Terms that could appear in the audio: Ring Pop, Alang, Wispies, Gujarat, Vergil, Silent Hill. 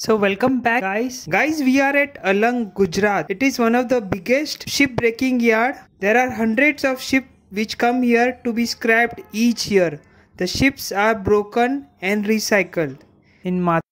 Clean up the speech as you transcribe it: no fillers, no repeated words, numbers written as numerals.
So welcome back guys, we are at Alang, Gujarat. It is one of the biggest shipbreaking yard. There are hundreds of ships which come here to be scrapped each year. The ships are broken and recycled. In